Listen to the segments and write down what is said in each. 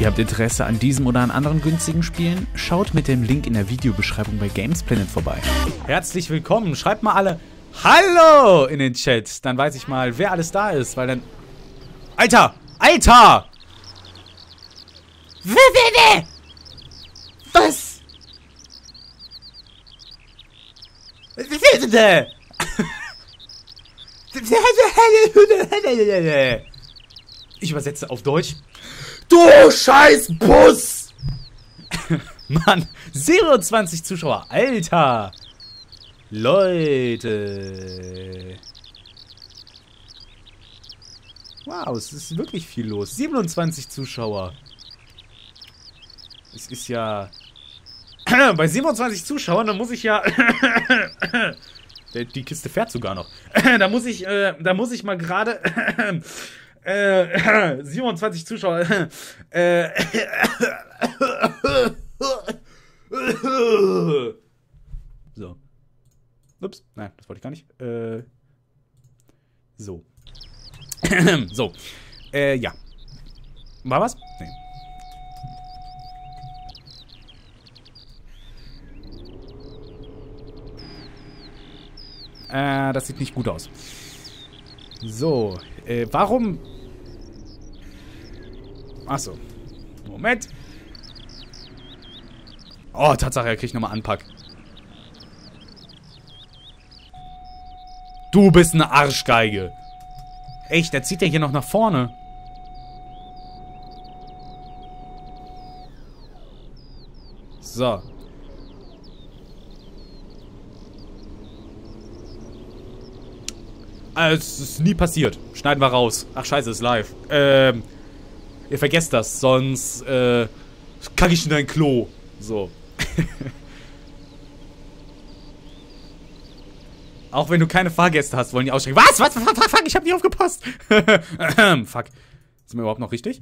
Ihr habt Interesse an diesem oder an anderen günstigen Spielen? Schaut mit dem Link in der Videobeschreibung bei Gamesplanet vorbei. Herzlich willkommen, schreibt mal alle Hallo in den Chat, dann weiß ich mal, wer alles da ist, weil dann... Alter! Alter! Was? Ich übersetze auf Deutsch. Du scheiß Bus! Mann, 27 Zuschauer. Alter! Leute! Wow, es ist wirklich viel los. 27 Zuschauer. Es ist ja... Bei 27 Zuschauern, da muss ich ja... Die Kiste fährt sogar noch. Da muss ich mal gerade... 27 Zuschauer... So. Ups, nein, das wollte ich gar nicht. So. So. Ja. War was? Nee. Das sieht nicht gut aus. So. Warum? Achso. Moment. Oh, Tatsache, er kriegt nochmal Anpack. Du bist eine Arschgeige. Echt, da zieht er hier noch nach vorne. So. Es ist nie passiert. Schneiden wir raus. Ach scheiße, ist live. Ihr vergesst das, sonst kacke ich in dein Klo. So. Auch wenn du keine Fahrgäste hast, wollen die aussteigen. Was? Was? Fuck, ich hab nicht aufgepasst. Fuck. Sind wir überhaupt noch richtig?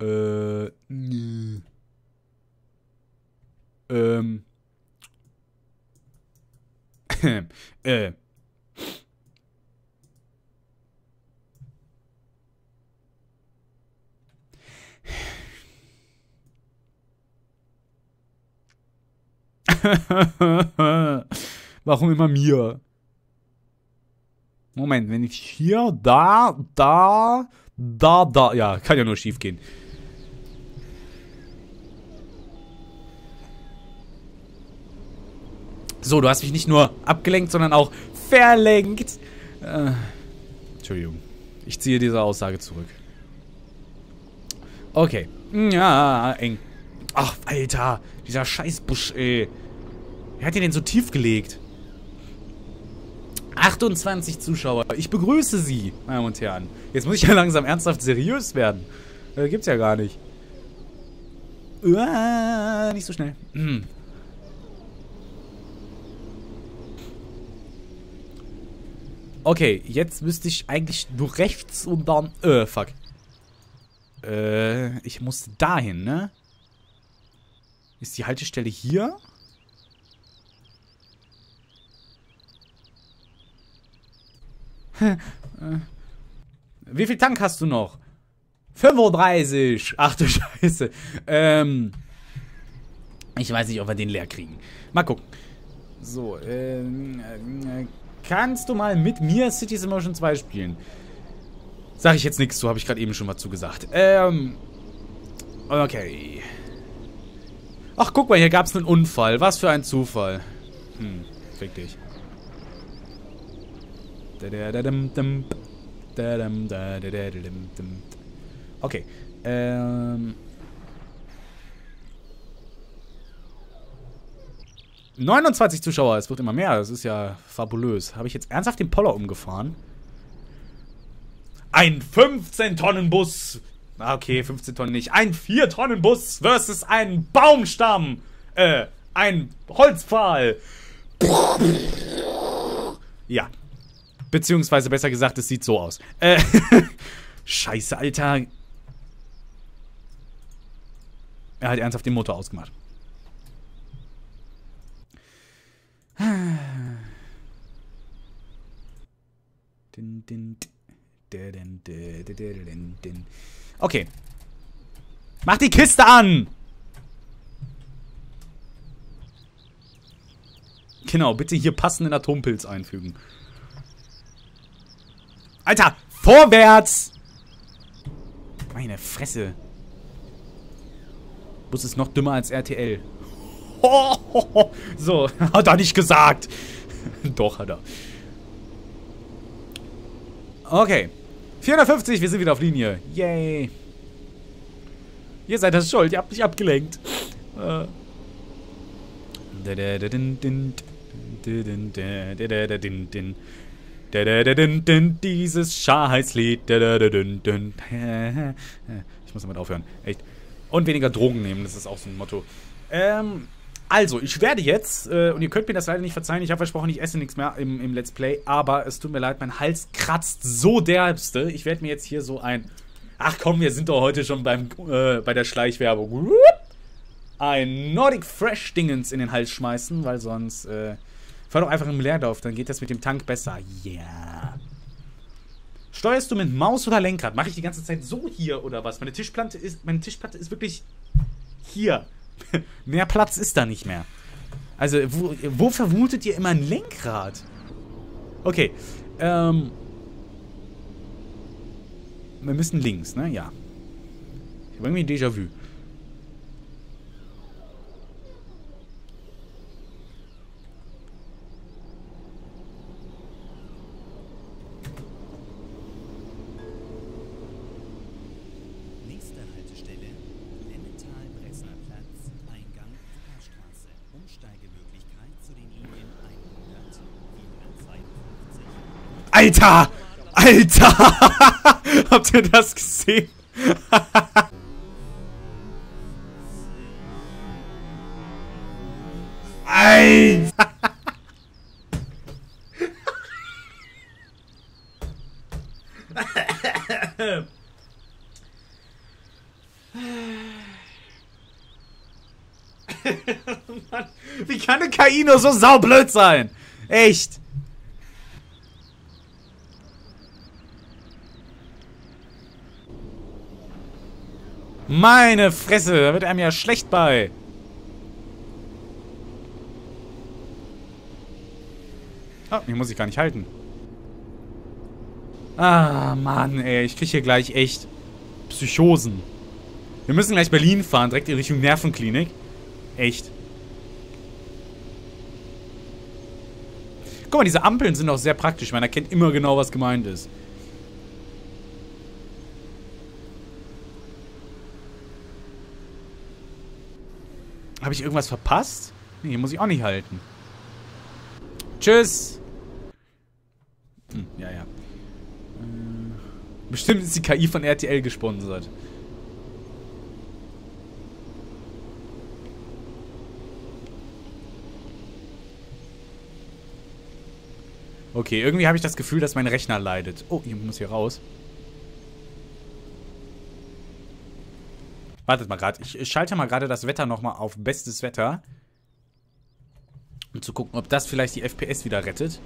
Nö. Warum immer mir? Moment, wenn ich hier, da. Ja, kann ja nur schief gehen. So, du hast mich nicht nur abgelenkt, sondern auch verlenkt. Entschuldigung. Ich ziehe diese Aussage zurück. Okay. Ja, eng. Ach, Alter. Dieser Scheißbusch, ey. Wer hat den denn so tief gelegt? 28 Zuschauer. Ich begrüße Sie, meine Damen und Herren. Jetzt muss ich ja langsam ernsthaft seriös werden. Gibt's ja gar nicht. Nicht so schnell. Okay, jetzt müsste ich eigentlich nur rechts und dann... fuck. Ich musste dahin, ne? Ist die Haltestelle hier? Wie viel Tank hast du noch? 35! Ach du Scheiße. Ich weiß nicht, ob wir den leer kriegen. Mal gucken. So, kannst du mal mit mir Cities in Motion 2 spielen? Sag ich jetzt nichts zu, habe ich gerade eben schon mal zugesagt. Okay. Ach, guck mal, hier gab es einen Unfall. Was für ein Zufall. Fick dich. Okay. Ähm, 29 Zuschauer, es wird immer mehr. Das ist ja fabulös. Habe ich jetzt ernsthaft den Poller umgefahren? Ein 15-Tonnen-Bus. Okay, 15 Tonnen nicht. Ein 4-Tonnen-Bus versus ein Baumstamm. Ein Holzpfahl. Ja. Beziehungsweise besser gesagt, es sieht so aus. Scheiße, Alter. Er hat ernsthaft den Motor ausgemacht. Okay. Mach die Kiste an! Genau, bitte hier passenden Atompilz einfügen. Alter, vorwärts! Meine Fresse. Bus ist noch dümmer als RTL. Ho, ho, ho. So, hat er nicht gesagt. Doch, hat er. Okay. 450, wir sind wieder auf Linie. Yay. Ihr seid das schuld, ihr habt mich abgelenkt. Dieses Scheißlied. Ich muss damit aufhören. Echt. Und weniger Drogen nehmen, das ist auch so ein Motto. Also, ich werde jetzt, und ihr könnt mir das leider nicht verzeihen, ich habe versprochen, ich esse nichts mehr im Let's Play, aber es tut mir leid, mein Hals kratzt so derbste. Ich werde mir jetzt hier so ein... Ach komm, wir sind doch heute schon bei der Schleichwerbung. Ein Nordic Fresh Dingens in den Hals schmeißen, weil sonst... fahr doch einfach im Leerlauf, dann geht das mit dem Tank besser. Yeah. Steuerst du mit Maus oder Lenkrad? Mache ich die ganze Zeit so hier oder was? Meine Tischplatte ist wirklich hier. Mehr Platz ist da nicht mehr. Also, wo vermutet ihr immer ein Lenkrad? Okay. Wir müssen links, ne? Ja. Ich habe irgendwie Déjà-vu. Alter! Alter! Habt ihr das gesehen? Alter! Mann, wie kann eine KI nur so saublöd sein? Echt! Meine Fresse, da wird einem ja schlecht bei. Oh, hier muss ich gar nicht halten. Ah, Mann, ey. Ich krieg hier gleich echt Psychosen. Wir müssen gleich Berlin fahren, direkt in Richtung Nervenklinik. Echt. Guck mal, diese Ampeln sind auch sehr praktisch. Man erkennt immer genau, was gemeint ist. Habe ich irgendwas verpasst? Nee, hier muss ich auch nicht halten. Tschüss! Ja. Bestimmt ist die KI von RTL gesponsert. Okay, irgendwie habe ich das Gefühl, dass mein Rechner leidet. Oh, ich muss hier raus. Wartet mal gerade. Ich schalte mal gerade das Wetter nochmal auf bestes Wetter. Um zu gucken, ob das vielleicht die FPS wieder rettet.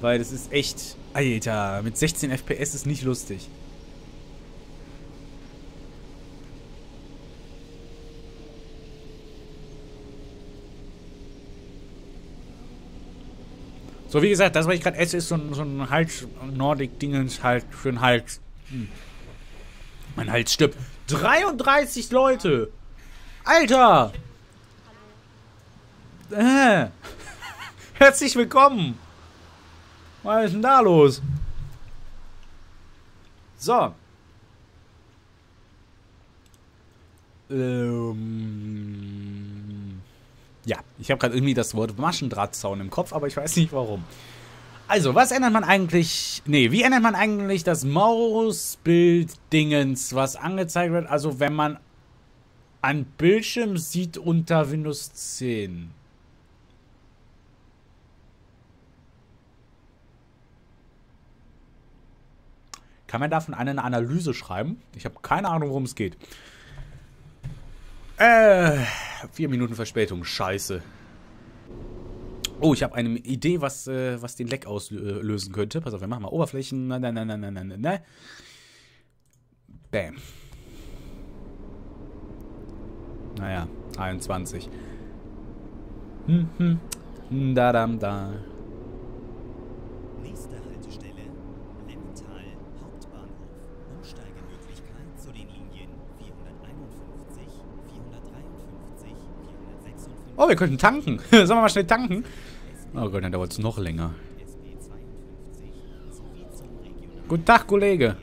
Weil das ist echt... Alter, mit 16 FPS ist nicht lustig. So, wie gesagt, das, was ich gerade esse, ist so ein Hals-Nordic-Dingens halt für den Hals. Mein Hals stirbt. 33 Leute! Alter! Herzlich willkommen! Was ist denn da los? So. Ja, ich habe gerade irgendwie das Wort Maschendrahtzaun im Kopf, aber ich weiß nicht warum. Also, was ändert man eigentlich... Nee, wie ändert man eigentlich das Mausbild-Dingens, was angezeigt wird? Also, wenn man einen Bildschirm sieht unter Windows 10. Kann man davon eine Analyse schreiben? Ich habe keine Ahnung, worum es geht. 4 Minuten Verspätung, scheiße. Oh, ich habe eine Idee, was den Leck auslösen könnte. Pass auf, wir machen mal Oberflächen. Nein. Bam. Naja, 21. Da. Nächste Haltestelle, Lental Hauptbahnhof. Umsteigemöglichkeit zu den Linien 451, 453, 456. Oh, wir könnten tanken. Sollen wir mal schnell tanken? Oh Gott, dann dauert es noch länger. Guten Tag, Kollege.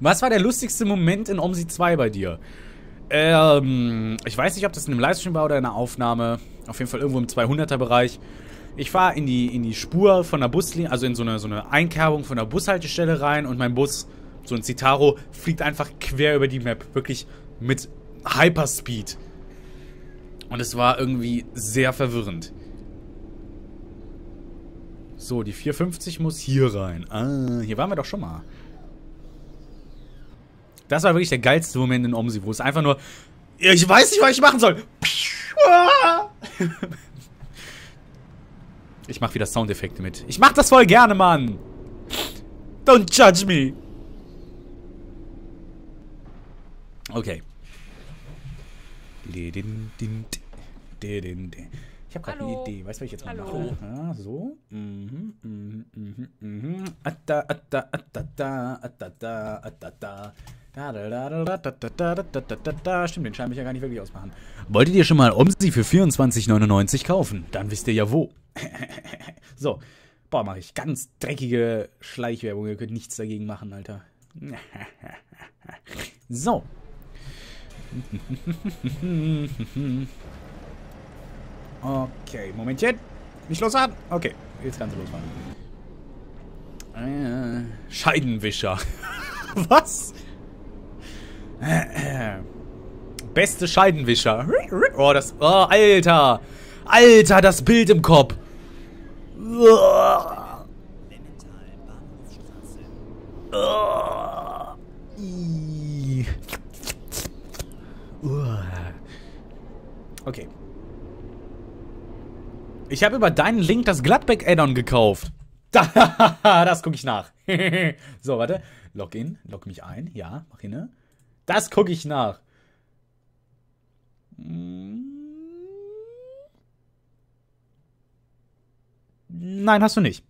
Was war der lustigste Moment in OMSI 2 bei dir? Ich weiß nicht, ob das in einem Livestream war oder in einer Aufnahme. Auf jeden Fall irgendwo im 200er-Bereich. Ich fahre in die Spur von der Buslinie, also in so eine Einkerbung von der Bushaltestelle rein und mein Bus, so ein Citaro, fliegt einfach quer über die Map. Wirklich mit Hyperspeed. Und es war irgendwie sehr verwirrend. So, die 450 muss hier rein. Ah, hier waren wir doch schon mal. Das war wirklich der geilste Moment in OMSI, wo es einfach nur... Ich weiß nicht, was ich machen soll. Ich mach wieder Soundeffekte mit. Ich mach das voll gerne, Mann. Don't judge me. Okay. Ich hab grad eine Idee. Weißt du, was ich jetzt mal mache? Ah, so. Stimmt, den Schein will ich ja gar nicht wirklich ausmachen. Wolltet ihr schon mal OMSI für 24,99 kaufen? Dann wisst ihr ja wo. So. Boah, mache ich ganz dreckige Schleichwerbung. Ihr könnt nichts dagegen machen, Alter. So. Okay, Momentchen. Nicht losfahren. Okay, jetzt kannst du losfahren. Scheidenwischer. Was? Beste Scheidenwischer. Oh, das... Oh, Alter. Alter, das Bild im Kopf. Okay. Ich habe über deinen Link das Gladbeck-Add-on gekauft. Das gucke ich nach. So, warte. Login. Log mich ein. Ja, mach hin. Das gucke ich nach. Nein, hast du nicht.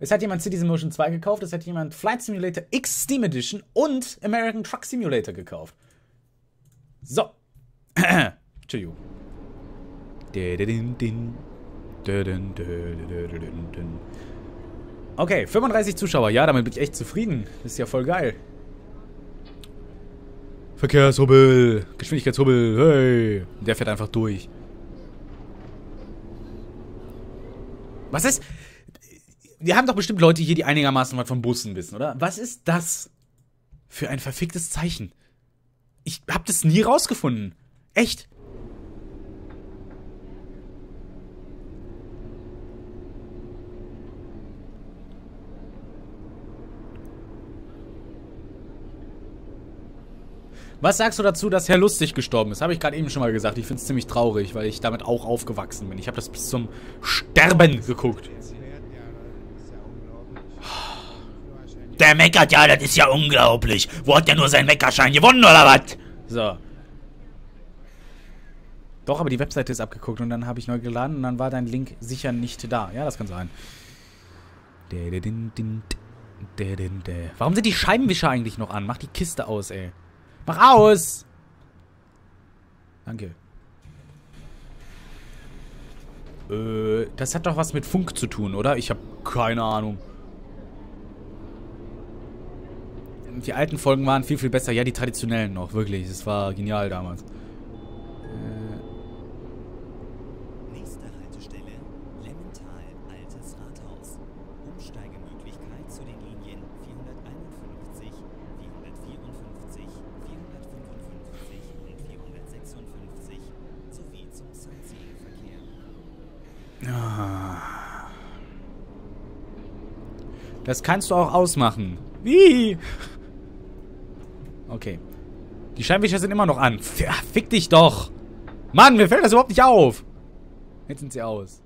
Es hat jemand Cities in Motion 2 gekauft, es hat jemand Flight Simulator X Steam Edition und American Truck Simulator gekauft. So. Entschuldigung. Okay, 35 Zuschauer. Ja, damit bin ich echt zufrieden. Das ist ja voll geil. Verkehrshubbel, Geschwindigkeitshubbel, hey. Der fährt einfach durch. Was ist... Wir haben doch bestimmt Leute hier, die einigermaßen was von Bussen wissen, oder? Was ist das für ein verficktes Zeichen? Ich hab das nie rausgefunden. Echt? Was sagst du dazu, dass Herr Lustig gestorben ist? Habe ich gerade eben schon mal gesagt. Ich finde es ziemlich traurig, weil ich damit auch aufgewachsen bin. Ich habe das bis zum Sterben geguckt. Der meckert ja, das ist ja unglaublich. Wo hat der nur seinen Meckerschein gewonnen, oder was? So. Doch, aber die Webseite ist abgeguckt und dann habe ich neu geladen und dann war dein Link sicher nicht da. Ja, das kann sein. Warum sind die Scheibenwischer eigentlich noch an? Mach die Kiste aus, ey. Mach aus! Danke. Das hat doch was mit Funk zu tun, oder? Ich habe keine Ahnung. Die alten Folgen waren viel, viel besser. Ja, die traditionellen noch, wirklich. Es war genial damals. Nächste Haltestelle, Lemmental, Altes Rathaus. Umsteigemöglichkeit zu den Linien 451, 454, 455 und 456 sowie zum Sightseeing-Verkehr. Das kannst du auch ausmachen. Wie? Okay. Die Scheinwischer sind immer noch an. Fick dich doch! Mann, mir fällt das überhaupt nicht auf. Jetzt sind sie aus.